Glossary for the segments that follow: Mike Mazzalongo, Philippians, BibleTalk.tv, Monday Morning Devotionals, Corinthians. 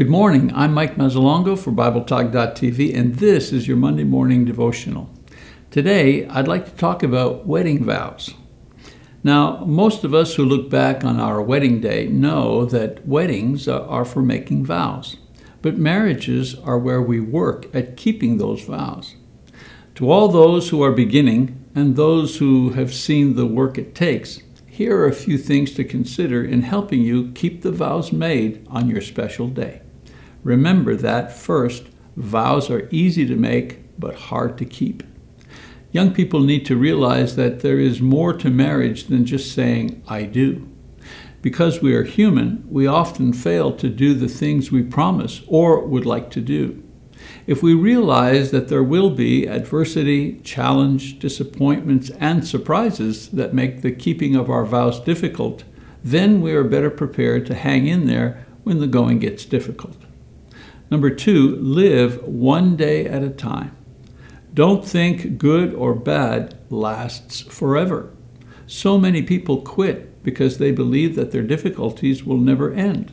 Good morning. I'm Mike Mazzalongo for BibleTalk.tv, and this is your Monday morning devotional. Today, I'd like to talk about wedding vows. Now, most of us who look back on our wedding day know that weddings are for making vows, but marriages are where we work at keeping those vows. To all those who are beginning and those who have seen the work it takes, here are a few things to consider in helping you keep the vows made on your special day. Remember that, first, vows are easy to make but hard to keep. Young people need to realize that there is more to marriage than just saying, "I do." Because we are human, we often fail to do the things we promise or would like to do. If we realize that there will be adversity, challenge, disappointments, and surprises that make the keeping of our vows difficult, then we are better prepared to hang in there when the going gets difficult. Number two, live one day at a time. Don't think good or bad lasts forever. So many people quit because they believe that their difficulties will never end.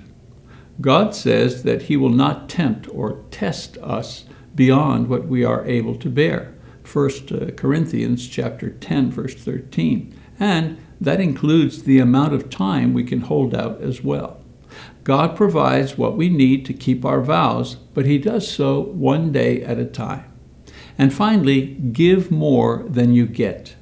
God says that He will not tempt or test us beyond what we are able to bear. 1 Corinthians chapter 10, verse 13. And that includes the amount of time we can hold out as well. God provides what we need to keep our vows, but He does so one day at a time. And finally, give more than you get.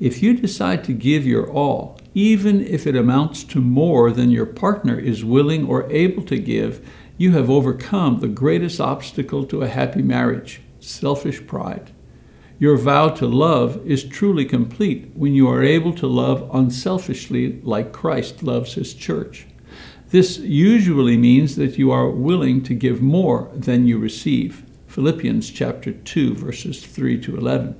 If you decide to give your all, even if it amounts to more than your partner is willing or able to give, you have overcome the greatest obstacle to a happy marriage: selfish pride. Your vow to love is truly complete when you are able to love unselfishly like Christ loves His church. This usually means that you are willing to give more than you receive. Philippians chapter 2, verses 3 to 11.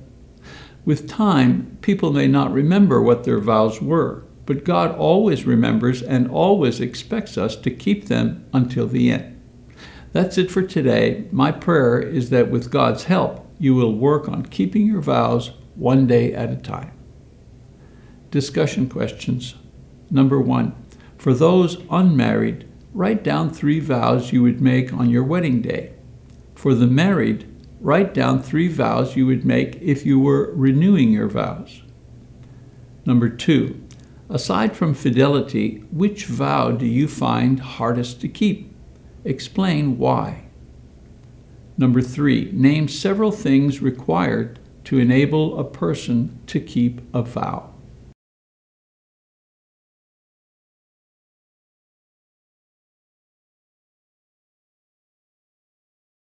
With time, people may not remember what their vows were, but God always remembers and always expects us to keep them until the end. That's it for today. My prayer is that with God's help, you will work on keeping your vows one day at a time. Discussion questions. Number one, for those unmarried, write down 3 vows you would make on your wedding day. For the married, write down 3 vows you would make if you were renewing your vows. Number two, aside from fidelity, which vow do you find hardest to keep? Explain why. Number three, name several things required to enable a person to keep a vow.